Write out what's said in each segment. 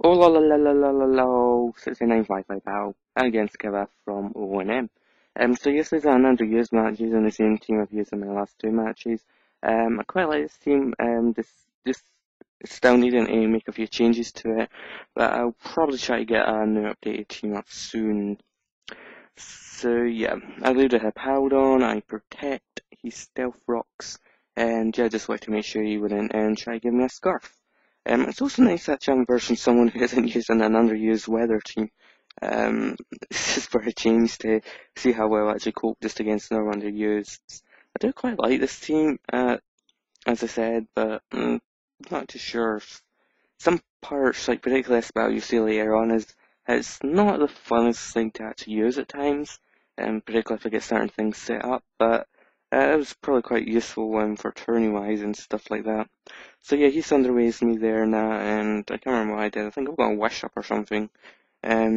Oh la la la la la la la 6955 out against Akiba from ONM. So yes, there's an under used matches on the same team I've used in my last two matches. I quite like this team. This still needing to make a few changes to it, but I'll probably try to get a new updated team up soon. So yeah, I leave the Hippowdon, I protect, he stealth rocks, and yeah, just like to make sure he wouldn't and try to give me a scarf. It's also nice that I'm version someone who isn't using an underused weather team. This is for a change to see how well I actually cope just against another underused. I do quite like this team, as I said, but I'm not too sure. Some parts, like particularly this battle you see later on, is it's not the funnest thing to actually use at times, particularly if I get certain things set up, but it was probably quite useful one for tourney-wise and stuff like that. So yeah, he Thunderwaves me there now, and I can't remember what I did. I think I got a Wish Up or something. Yeah,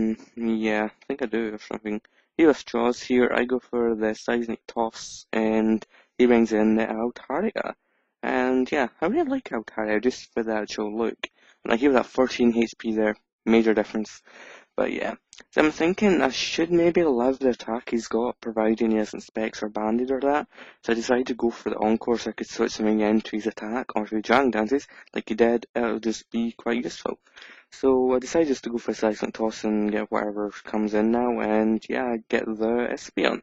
I think I do or something. He withdraws here, I go for the Seismic Toss, and he brings in the Altaria. And yeah, I really like Altaria just for the actual look. And I gave that 14 HP there, major difference. But yeah, so I'm thinking I should maybe love the attack he's got, providing he hasn't Specs or Banded or that. So I decided to go for the Encore so I could switch something into his attack, or if he Dragon Dances like he did, it'll just be quite useful. So I decided just to go for a Seismic Toss and get whatever comes in now, and yeah, I get the Espeon.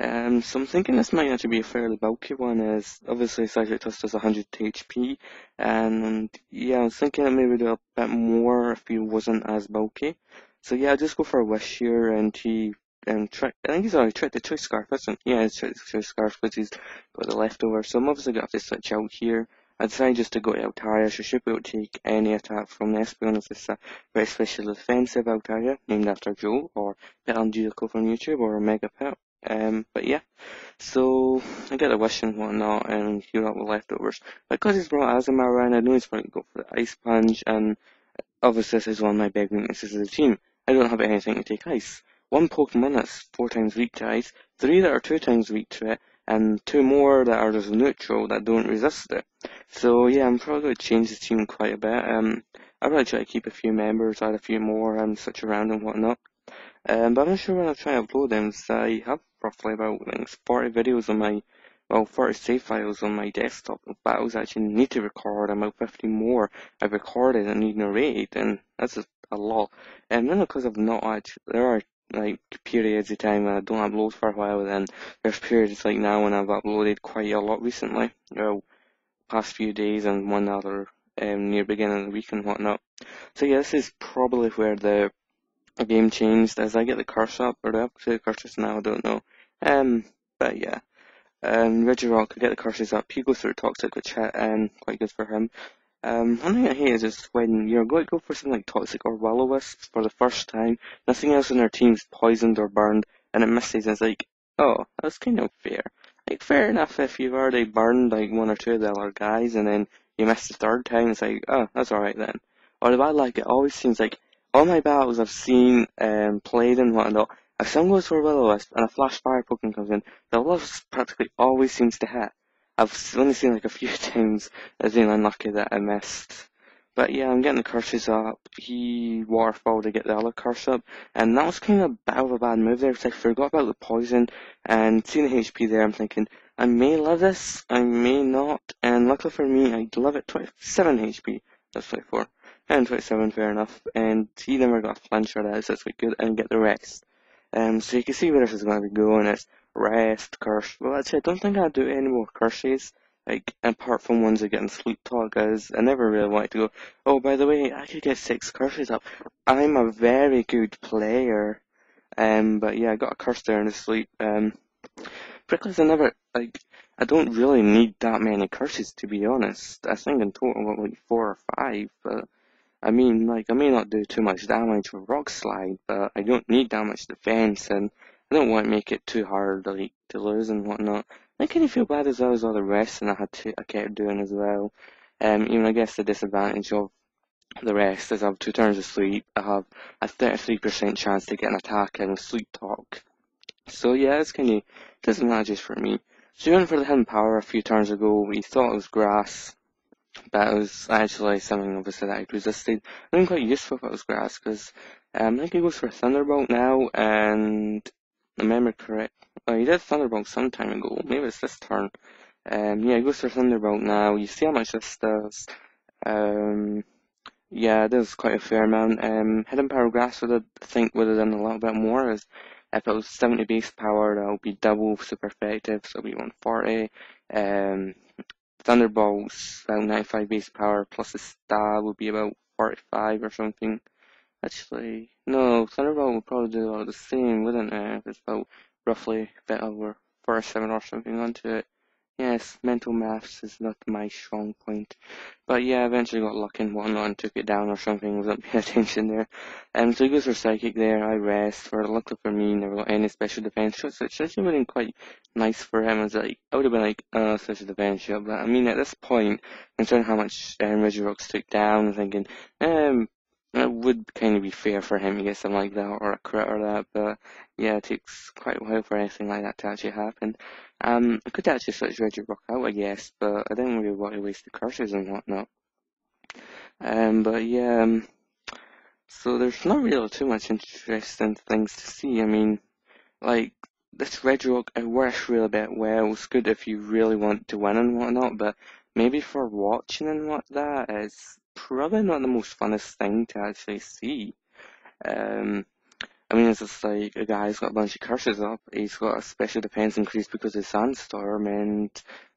So I'm thinking this might actually be a fairly bulky one, as obviously Seismic Toss does 100 HP, and yeah, I was thinking it maybe do a bit more if he wasn't as bulky. So yeah, I'll just go for a Wish here, and he I think he's already tricked the Choice Scarf, isn't he? Yeah, he's tricked the Choice Scarf because he's got the leftover, so I'm obviously going to have to switch out here. I decided just to go to Altaria, so should be able to take any attack from the Espeon if it's a very special offensive Altaria, named after Joe, or Pet Angelico from YouTube, or Mega Pet. But yeah, so I get a Wish and whatnot, and heal up the leftovers. But because he's brought Azumarill around, I know he's going to go for the Ice Punch, and obviously this is one of my big weaknesses as a team. I don't have anything to take ice. One Pokemon that's 4 times weak to ice, 3 that are 2 times weak to it, and 2 more that are just neutral that don't resist it. So yeah, I'm probably going to change the team quite a bit. I'll probably try to keep a few members, add a few more, and switch around and whatnot. But I'm not sure when I'll try to upload them, so I have roughly about 40 videos on my, 40 save files on my desktop of battles I actually need to record, and about 50 more I've recorded and need to narrate, and that's a lot. And then because I've not actually, there are like periods of time when I don't upload for a while, then there's periods like now when I've uploaded quite a lot recently, well, past few days and one other near beginning of the week and whatnot. So yeah, this is probably where the game changed, as I get the curse up, or do I have to do the curses now? I don't know. But yeah. Regirock could get the curses up, he goes through Toxic, which quite good for him. One thing I hate is just when you're going to go for something like Toxic or Will-O-Wisp for the first time, nothing else in their team's poisoned or burned, and it misses, and it's like, oh, that's kind of fair. Like, fair enough if you've already burned like 1 or 2 of the other guys, and then you miss the third time, it's like, oh, that's alright then. Or the bad luck, it always seems like, all my battles I've seen, played and whatnot, if someone goes for Will-O-Wisp and a Flash Fire Pokemon comes in, the Will-O-Wisp practically always seems to hit. I've only seen like a few times as being unlucky that I missed. But yeah, I'm getting the curses up, he waterfall to get the other curse up, and that was kind of a bit of a bad move there because I forgot about the poison, and seeing the HP there I'm thinking, I may love this, I may not, and luckily for me I love it 27 HP, that's 24. And 27, fair enough, and he never got a flinch or that, so that's good, and get the rest. So you can see where this is going to be going, it's rest, curse. Well, actually, I don't think I'll do any more curses, like, apart from ones that are getting sleep talk, as I never really wanted to go, oh, by the way, I could get 6 curses up. I'm a very good player. But yeah, I got a curse there in the sleep. Because I never, like, I don't really need that many curses, to be honest. I think in total, what, like, 4 or 5, but I mean, like, I may not do too much damage for Rock Slide, but I don't need that much defense, and I don't want to make it too hard, like, to lose and whatnot. I kind of feel bad as well as all the rest, and I kept doing as well. Even, I guess, the disadvantage of the rest is I have 2 turns of sleep, I have a 33% chance to get an attack and sleep talk. So, yeah, it's kind of disadvantageous for me. So, even for the Hidden Power a few turns ago, he thought it was grass. But it was actually something obviously that I resisted. I think quite useful if it was grass, because I think he goes for Thunderbolt now, and I remember correct. Oh, he did Thunderbolt some time ago. Maybe it's this turn. Yeah, he goes for Thunderbolt now. You see how much this does. Yeah, this is quite a fair amount. Hidden Power Grass would have, I think, would have done a little bit more. As if it was 70 base power, that would be double super effective, so it'll be 140. Thunderbolt's about 95 base power, plus the stab would be about 45 or something. Actually, no, Thunderbolt would probably do about the same, wouldn't it? If it's about roughly a bit over 47 or something onto it. Yes, mental maths is not my strong point. But yeah, eventually got luck and whatnot and took it down or something, wasn't paying attention there. So he goes for Psychic there, I rest, for luckily for me, never got any special defense shots, which actually would have been quite nice for him. As like, I would have been like, special defense shot, but I mean, at this point, considering how much Regirock's took down, I'm thinking, it would kind of be fair for him to get something like that, or a crit or that, but yeah, it takes quite a while for anything like that to actually happen. I could actually switch Regirock out, I guess, but I didn't really want to waste the curses and whatnot. But yeah, so there's not really too much interesting things to see. I mean, like, this Regirock, it works really bit well. It's good if you really want to win and whatnot, but maybe for watching and what that is, probably not the most funnest thing to actually see. I mean, it's just like a guy's got a bunch of curses up, he's got a special defense increase because of Sandstorm, and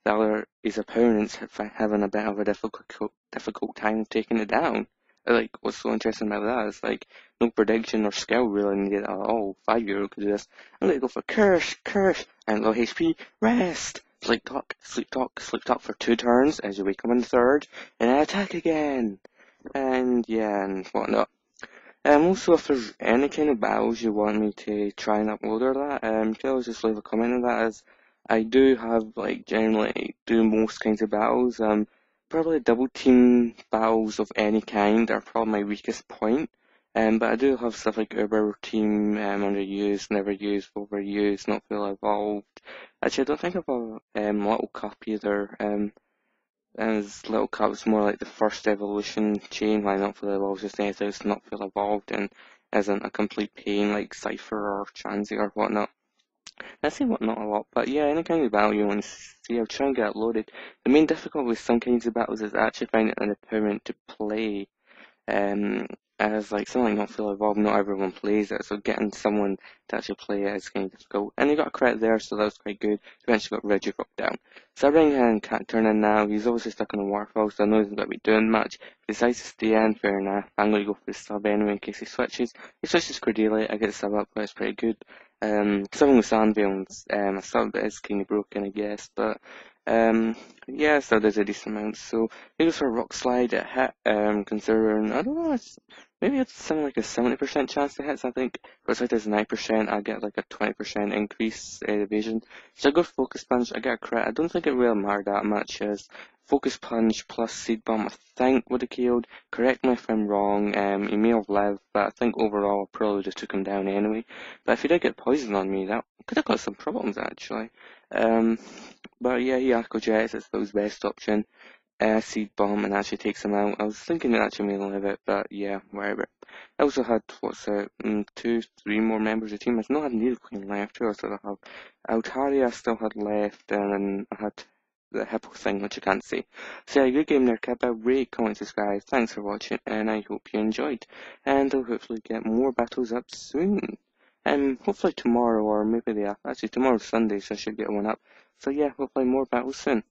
the other, his opponents having a bit of a difficult time of taking it down. Like, what's so interesting about that is, like, no prediction or skill really needed at all. 5-year-old could do this. I'm gonna go for curse, and low HP, rest! Sleep talk for 2 turns as you wake up on the 3rd, and I attack again, and yeah, and whatnot. Also, if there's any kind of battles you want me to try and upload or that, you can always just leave a comment on that, as I do have, like, generally do most kinds of battles. Probably double team battles of any kind are probably my weakest point. But I do have stuff like Uber Team, underused, never used, overused, not fully evolved. Actually, I don't think I've got Little Cup either. As Little Cup is more like the first evolution chain, why not fully evolved, just now it's not fully evolved and isn't a complete pain like Cypher or Transy or whatnot. I say whatnot a lot, but yeah, any kind of battle you want to see, I'll try and get it loaded. The main difficulty with some kinds of battles is actually finding an opponent to play. As like something not fully evolved, not everyone plays it, so getting someone to actually play it is kind of difficult. And he got a crit there, so that was quite good. Eventually got Regirock down. So I bring in Cacturn in now. He's obviously stuck on a waterfall, so I know he's not going to be doing much. If he decides to stay in, fair enough. I'm going to go for the sub anyway in case he switches. He switches Cordelia, I get the sub up, but it's pretty good. Something with Sandvale, a sub that is kind of broken, I guess, but yeah, so there's a decent amount. So it was for Rock Slide, it hit, considering, I don't know, maybe it's something like a 70% chance to hit, so I think, or it's like there's a 9%, I get like a 20% increase evasion. So I go Focus Punch, I get a crit, I don't think it really mattered that much, as Focus Punch plus Seed Bomb, I think, would have killed. Correct me if I'm wrong, he may have lived, but I think overall I probably just took him down anyway. But if he did get poison on me, that could have got some problems actually. But yeah, he Aqua Jets, it's the best option. Seed Bomb, and actually takes him out. I was thinking it actually may live it, but yeah, whatever. I also had, 2, 3 more members of the team. I still had Needle Queen left, too. I still have Altaria, I still had left, and I had the Hippo thing, which I can't see. So yeah, good game there, Akiba. Rate, comment, subscribe. Thanks for watching, and I hope you enjoyed. And I'll hopefully get more battles up soon. Hopefully tomorrow, or maybe the after. Actually, tomorrow's Sunday, so I should get one up. So yeah, hopefully more battles soon.